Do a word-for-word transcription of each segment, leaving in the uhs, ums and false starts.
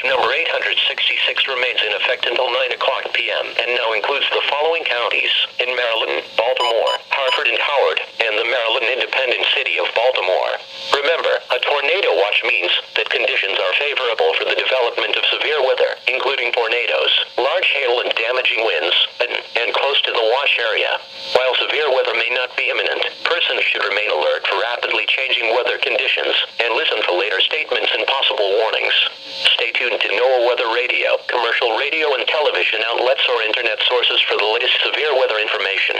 Number eight hundred sixty-six remains in effect until nine o'clock p m and now includes the following counties in Maryland: Baltimore, Harford, and Howard, and the Maryland independent city of Baltimore. Remember, a tornado watch means that conditions are favorable for the development of severe weather, including tornadoes, large hail and damaging winds, and, and close to the watch area. While severe weather may not be imminent, persons should remain alert for rapidly changing weather conditions and listen for later statements and possible warnings. Stay tuned to NOAA Weather Radio, commercial radio and television outlets, or internet sources for the latest severe weather information.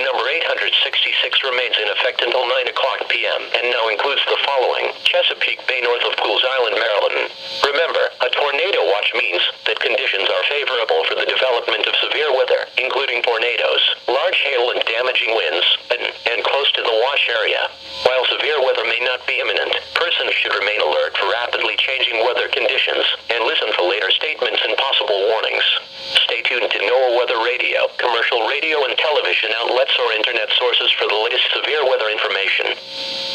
Number eight hundred sixty-six remains in effect until nine o'clock p m and now includes the following: Chesapeake Bay north of Poole's Island, Maryland. Remember, a tornado watch means that conditions are favorable for the development of severe weather, including tornadoes, large hail and damaging winds, and, and close to the watch area. While severe weather may not be imminent, persons should remain alert for rapidly changing weather conditions and listen for later statements and possible warnings. Stay tuned to NOAA Weather Radio, commercial radio and television outlets, or internet sources for the latest severe weather information.